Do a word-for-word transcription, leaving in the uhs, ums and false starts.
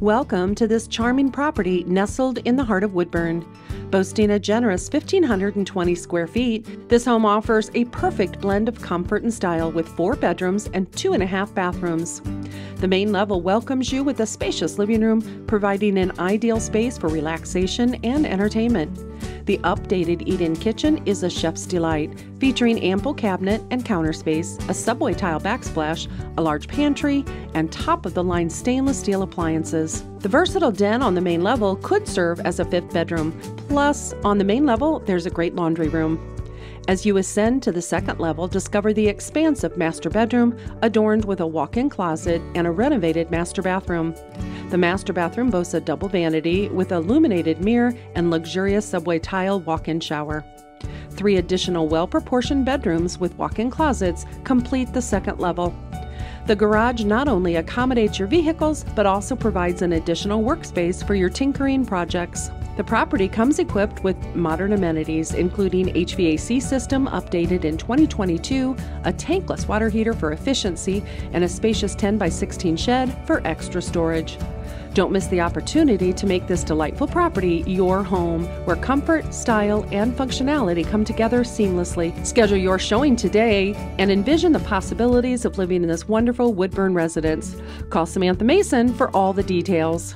Welcome to this charming property nestled in the heart of Woodburn. Boasting a generous one thousand five hundred twenty square feet, this home offers a perfect blend of comfort and style with four bedrooms and two and a half bathrooms. The main level welcomes you with a spacious living room, providing an ideal space for relaxation and entertainment. The updated eat-in kitchen is a chef's delight, featuring ample cabinet and counter space, a subway tile backsplash, a large pantry, and top-of-the-line stainless steel appliances. The versatile den on the main level could serve as a fifth bedroom. Plus, on the main level, there's a great laundry room. As you ascend to the second level, discover the expansive master bedroom adorned with a walk-in closet and a renovated master bathroom. The master bathroom boasts a double vanity with illuminated mirror and luxurious subway tile walk-in shower. Three additional well-proportioned bedrooms with walk-in closets complete the second level. The garage not only accommodates your vehicles, but also provides an additional workspace for your tinkering projects. The property comes equipped with modern amenities, including H V A C system updated in twenty twenty-two, a tankless water heater for efficiency, and a spacious ten by sixteen shed for extra storage. Don't miss the opportunity to make this delightful property your home, where comfort, style, and functionality come together seamlessly. Schedule your showing today and envision the possibilities of living in this wonderful Woodburn residence. Call Samantha Mason for all the details.